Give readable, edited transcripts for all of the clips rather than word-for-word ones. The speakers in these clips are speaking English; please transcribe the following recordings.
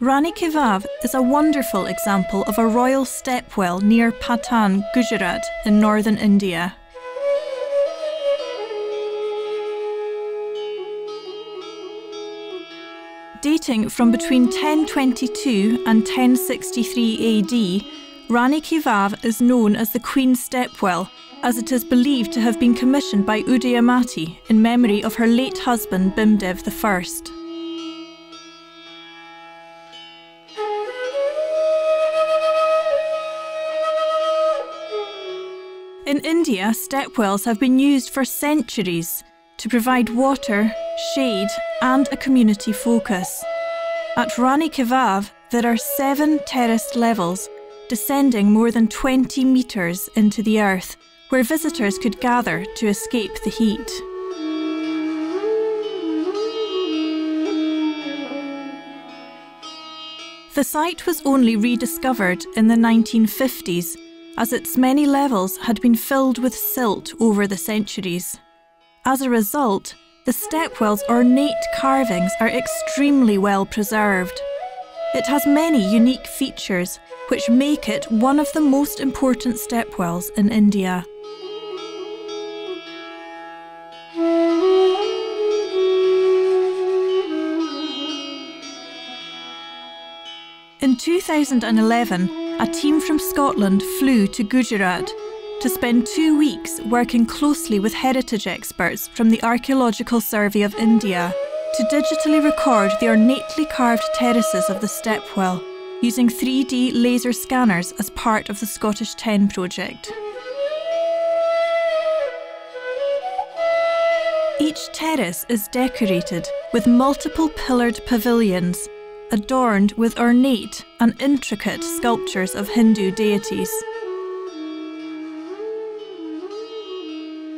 Rani ki Vav is a wonderful example of a royal stepwell near Patan, Gujarat in northern India. Dating from between 1022 and 1063 AD, Rani ki Vav is known as the Queen's Stepwell, as it is believed to have been commissioned by Udayamati in memory of her late husband Bhimdev I. In India, stepwells have been used for centuries to provide water, shade and a community focus. At Rani ki Vav, there are 7 terraced levels descending more than 20 metres into the earth, where visitors could gather to escape the heat. The site was only rediscovered in the 1950s, as its many levels had been filled with silt over the centuries. As a result, the stepwell's ornate carvings are extremely well preserved. It has many unique features which make it one of the most important stepwells in India. In 2011, a team from Scotland flew to Gujarat to spend 2 weeks working closely with heritage experts from the Archaeological Survey of India to digitally record the ornately carved terraces of the stepwell, using 3D laser scanners as part of the Scottish Ten project. Each terrace is decorated with multiple pillared pavilions adorned with ornate and intricate sculptures of Hindu deities.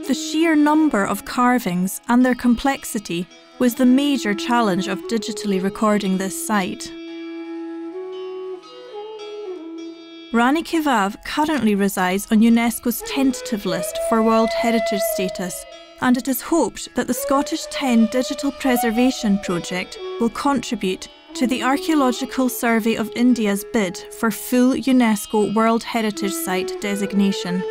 The sheer number of carvings and their complexity was the major challenge of digitally recording this site. Rani ki Vav currently resides on UNESCO's tentative list for World Heritage status, and it is hoped that the Scottish Ten Digital Preservation Project will contribute to the Archaeological Survey of India's bid for full UNESCO World Heritage Site designation.